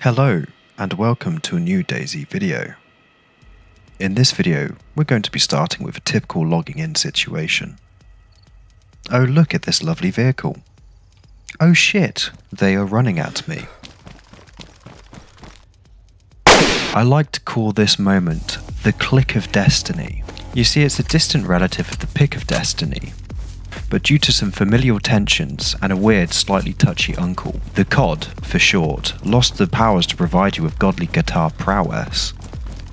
Hello and welcome to a new DayZ video. In this video we're going to be starting with a typical logging in situation. Oh, look at this lovely vehicle. Oh shit, they are running at me. I like to call this moment the click of destiny. You see, it's a distant relative of the pick of destiny, but due to some familial tensions and a weird, slightly touchy uncle, the COD, for short, lost the powers to provide you with godly guitar prowess,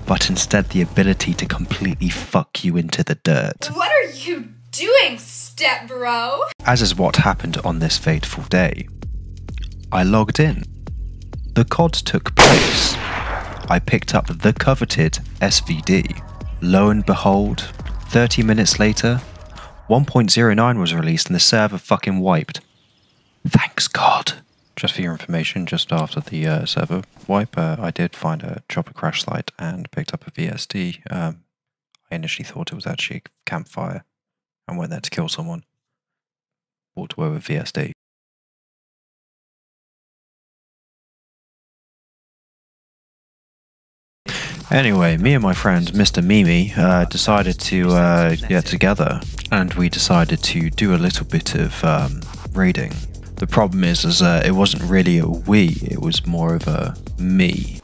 but instead the ability to completely fuck you into the dirt. What are you doing, step bro? As is what happened on this fateful day. I logged in. The COD took place. I picked up the coveted SVD. Lo and behold, 30 minutes later, 1.09 was released and the server fucking wiped. Thanks God. Just for your information, just after the server wipe, I did find a chopper crash site and picked up a VSD. I initially thought it was actually a campfire and went there to kill someone. Walked away with VSD. Anyway, me and my friend Mr. Mimi decided to get together, and we decided to do a little bit of raiding. The problem is it wasn't really a we; it was more of a me.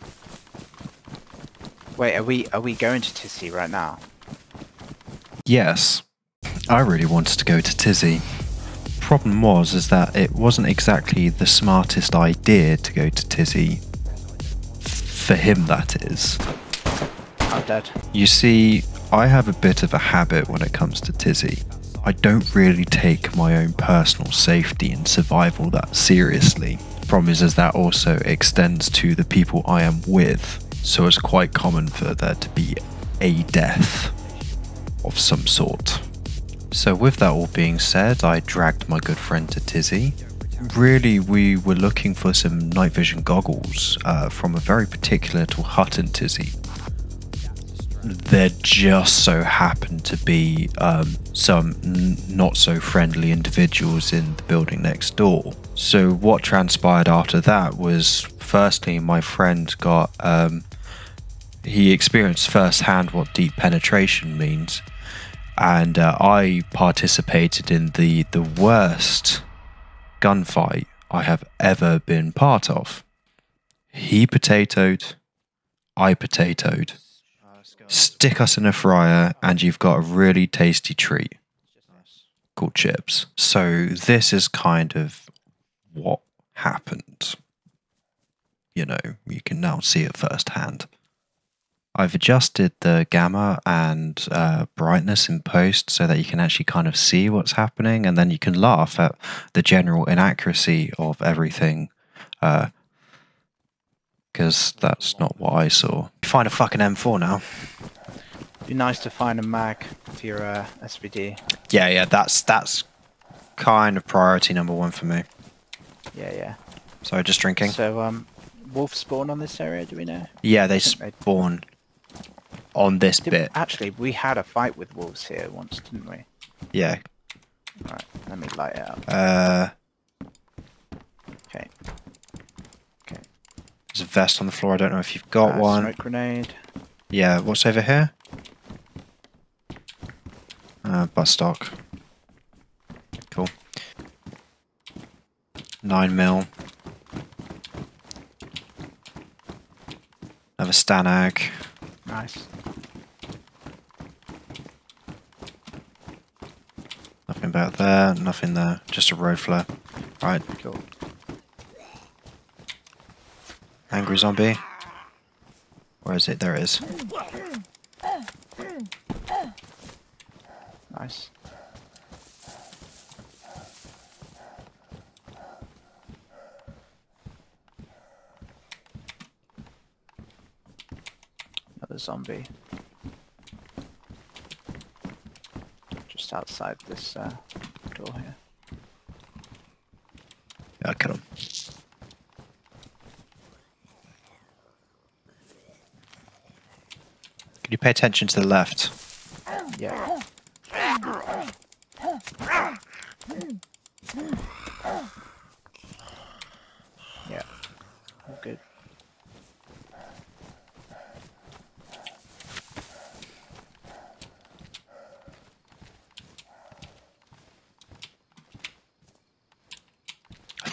Wait, are we going to Tisy right now? Yes, I really wanted to go to Tisy. Problem was that it wasn't exactly the smartest idea to go to Tisy, for him that is. I'm dead. You see, I have a bit of a habit when it comes to Tisy. I don't really take my own personal safety and survival that seriously. Problem is that also extends to the people I am with, so it's quite common for there to be a death of some sort. So with that all being said, I dragged my good friend to Tisy. Really, we were looking for some night vision goggles from a very particular little hut in Tisy. There just so happened to be some not so friendly individuals in the building next door. So what transpired after that was, firstly, my friend got he experienced firsthand what deep penetration means, and I participated in the worst gunfight I have ever been part of. He potatoed, I potatoed. Stick us in a fryer and you've got a really tasty treat called chips. So this is kind of what happened. You know, you can now see it firsthand. I've adjusted the gamma and brightness in post so that you can actually kind of see what's happening, and then you can laugh at the general inaccuracy of everything, because that's not what I saw. Find a fucking M4 now. Be nice to find a mag for your SVD. Yeah, that's kind of priority number one for me. Yeah. Sorry, just drinking. So, wolves spawn on this area, do we know? Yeah, they spawn on this bit. Actually, we had a fight with wolves here once, didn't we? Yeah. Alright, let me light it up. Okay. There's a vest on the floor, I don't know if you've got one. Smoke grenade. Yeah, what's over here? Butt stock. Cool. 9mm. Another stanag. Nice. Nothing back there, nothing there, just a road flare. Right, cool. Angry zombie. Where is it? There it is. Nice. Another zombie. Just outside this door here. Yeah, I killed him. Can you pay attention to the left? Yeah. Yeah, all good.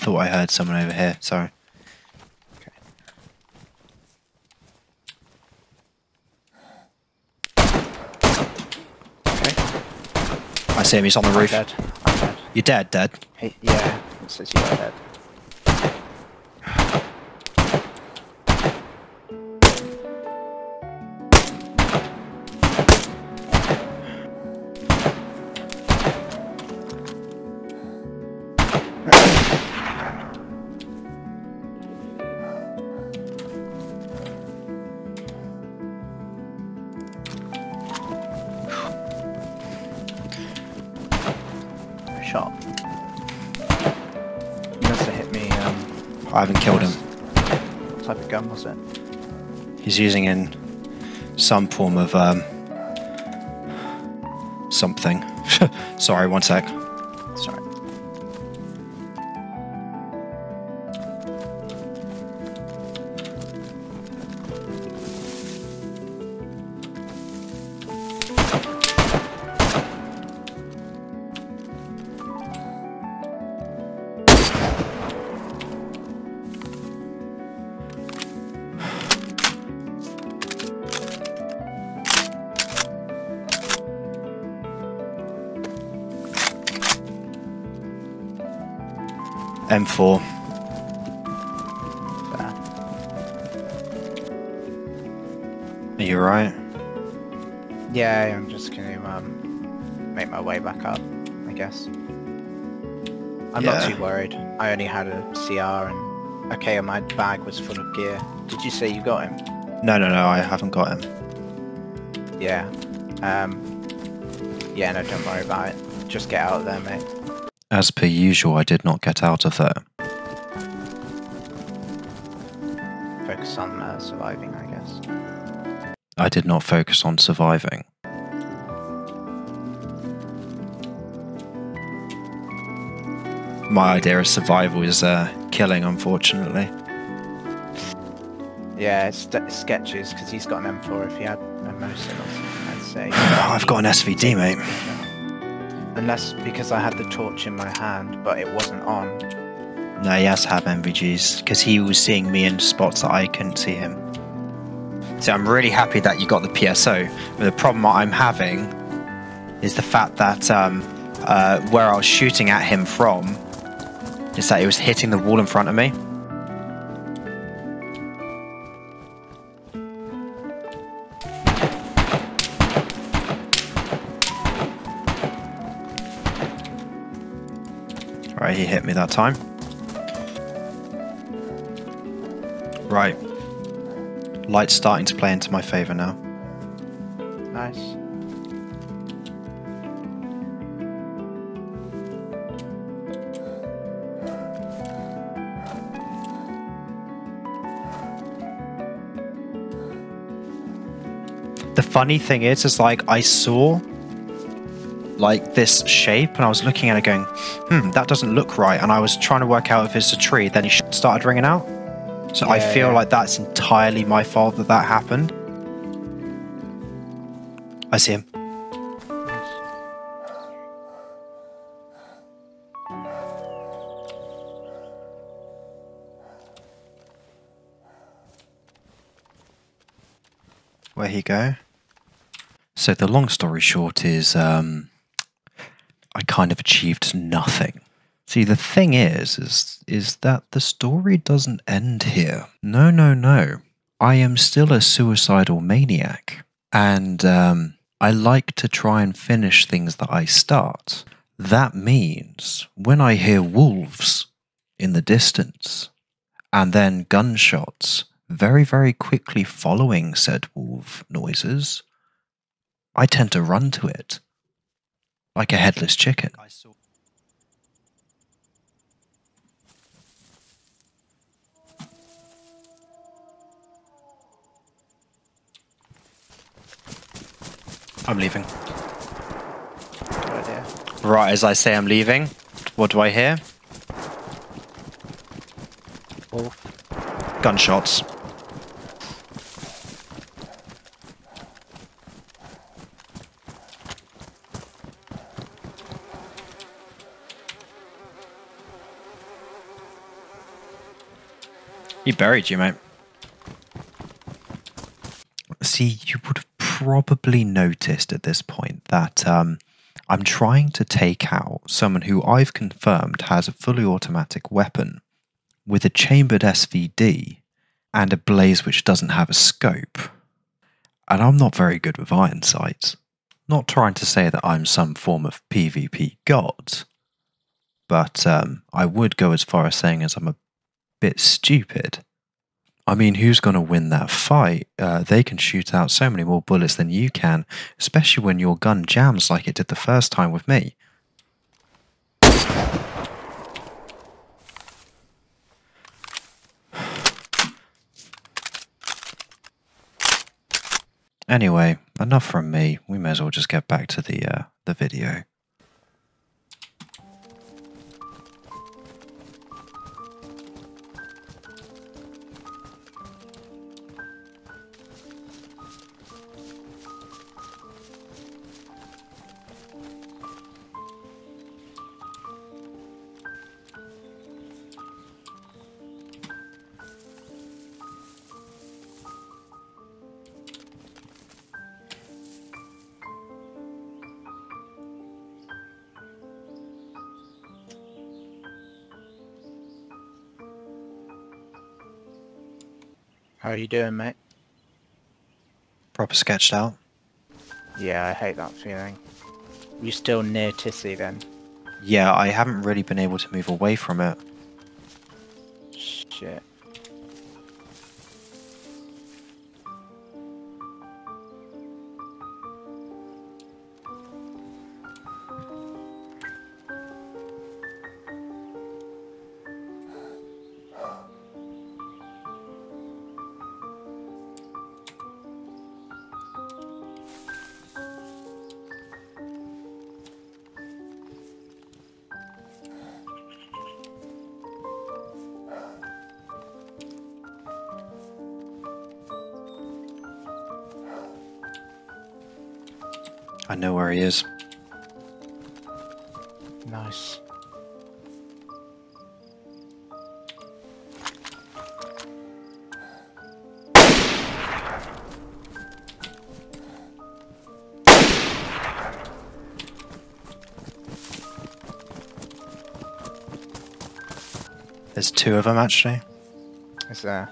thought I heard someone over here, sorry. I see him, he's on the roof. I'm dead. You're dead? Hey, yeah, it says you are dead. Shot. He must have hit me. I haven't killed him. What type of gun was it? He's using in some form of something. Sorry, one sec. Sorry. M4. Fair. Are you alright? Yeah, I'm just gonna make my way back up, I guess. I'm not too worried. I only had a CR and... Okay, my bag was full of gear. Did you say you got him? No, I haven't got him. Yeah. Yeah, no, don't worry about it. Just get out of there, mate. As per usual, I did not get out of there. Focus on surviving, I guess. I did not focus on surviving. My idea of survival is killing, unfortunately. Yeah, it's sketches, because he's got an M4 if he had a Mosin or something, I'd say. I've got an SVD, mate. Unless because I had the torch in my hand, but it wasn't on. No, he has to have MVGs, because he was seeing me in spots that I couldn't see him. So I'm really happy that you got the PSO, but the problem I'm having is the fact that where I was shooting at him from is that it was hitting the wall in front of me. Right, he hit me that time. Right. Light's starting to play into my favour now. Nice. The funny thing is like, I saw like this shape and I was looking at it going, that doesn't look right, and I was trying to work out if it's a tree, then it started ringing out. So yeah, I feel like that's entirely my fault that happened. I see him. Where'd he go? So the long story short is I kind of achieved nothing. See, the thing is that the story doesn't end here. No. I am still a suicidal maniac. And I like to try and finish things that I start. That means when I hear wolves in the distance and then gunshots very, very quickly following said wolf noises, I tend to run to it. Like a headless chicken. I'm leaving. Good idea. Right, as I say I'm leaving, what do I hear? Wolf. Gunshots. He buried you, mate. See, you would have probably noticed at this point that I'm trying to take out someone who I've confirmed has a fully automatic weapon with a chambered SVD and a blaze which doesn't have a scope. And I'm not very good with iron sights. Not trying to say that I'm some form of PvP god, but I would go as far as saying as I'm a bit stupid. I mean, who's going to win that fight? They can shoot out so many more bullets than you can, especially when your gun jams like it did the first time with me. Anyway, enough from me. We may as well just get back to the video. How are you doing, mate? Proper sketched out. Yeah, I hate that feeling. You still near Tisy then? Yeah, I haven't really been able to move away from it. Shit. I know where he is. Nice. There's two of them actually. Is there?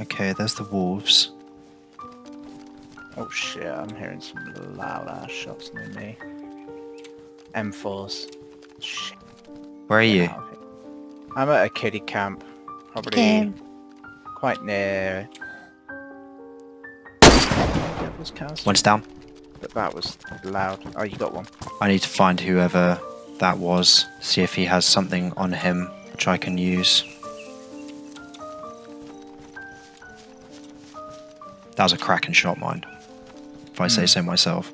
Okay, there's the wolves. Oh shit, I'm hearing some loud-ass shots near me. M4s. Shit. Where are you? I'm at a kiddie camp. Probably quite near... One's down. But that was loud. Oh, you got one. I need to find whoever that was, see if he has something on him which I can use. That was a cracking shot, mind, if I say so myself.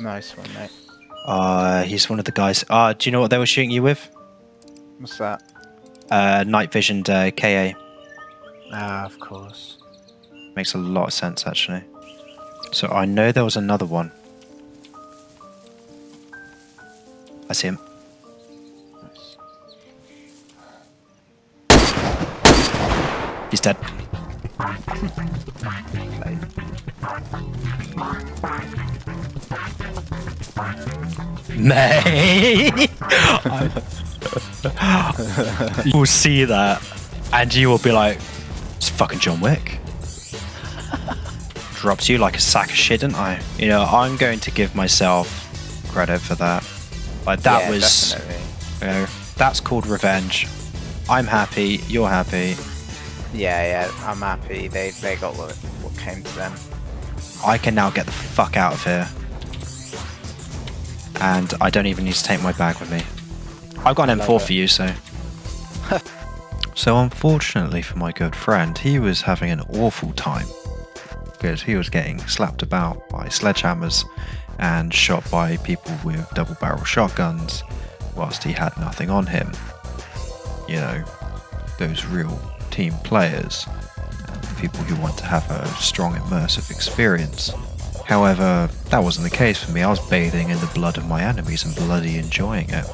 Nice one, mate. He's one of the guys. Do you know what they were shooting you with? What's that? Night visioned KA. Ah, of course. Makes a lot of sense, actually. So I know there was another one. I see him. He's dead. Mate! You will see that and you will be like, it's fucking John Wick. Dropped you like a sack of shit, didn't I? You know, I'm going to give myself credit for that. Like, that was... Definitely. You know, that's called revenge. I'm happy, you're happy. Yeah, I'm happy. They got what came to them. I can now get the fuck out of here. and I don't even need to take my bag with me. I've got an M4 for you, so... So unfortunately for my good friend, he was having an awful time, because he was getting slapped about by sledgehammers and shot by people with double barrel shotguns whilst he had nothing on him. You know, those real team players, people who want to have a strong immersive experience. However, that wasn't the case for me. I was bathing in the blood of my enemies and bloody enjoying it.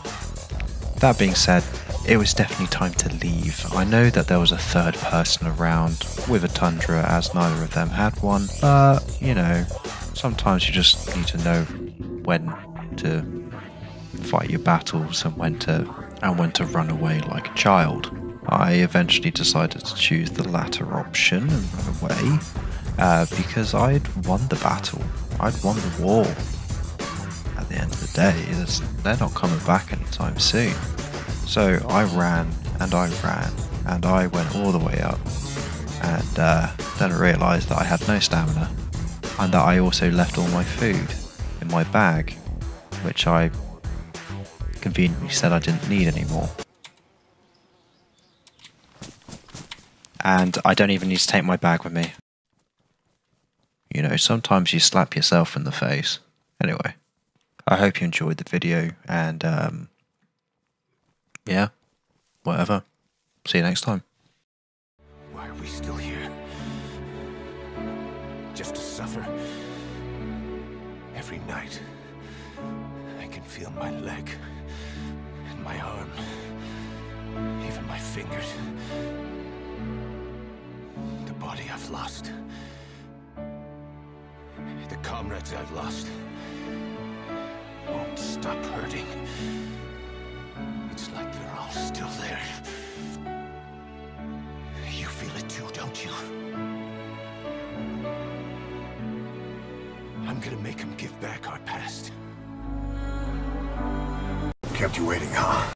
That being said, it was definitely time to leave. I know that there was a third person around with a Tundra, as neither of them had one, but you know, sometimes you just need to know when to fight your battles and when to run away like a child. I eventually decided to choose the latter option and run away because I'd won the battle. I'd won the war. At the end of the day, they're not coming back anytime soon. So I ran and I ran and I went all the way up, and then I realised that I had no stamina and that I also left all my food in my bag, which I conveniently said I didn't need anymore. And I don't even need to take my bag with me. You know, sometimes you slap yourself in the face. Anyway, I hope you enjoyed the video, and yeah, whatever. See you next time. Why are we still here? Just to suffer. Every night, I can feel my leg, and my arm, even my fingers. The body I've lost, the comrades I've lost, won't stop hurting. It's like they're all still there. You feel it too, don't you? I'm gonna make them give back our past. Kept you waiting, huh?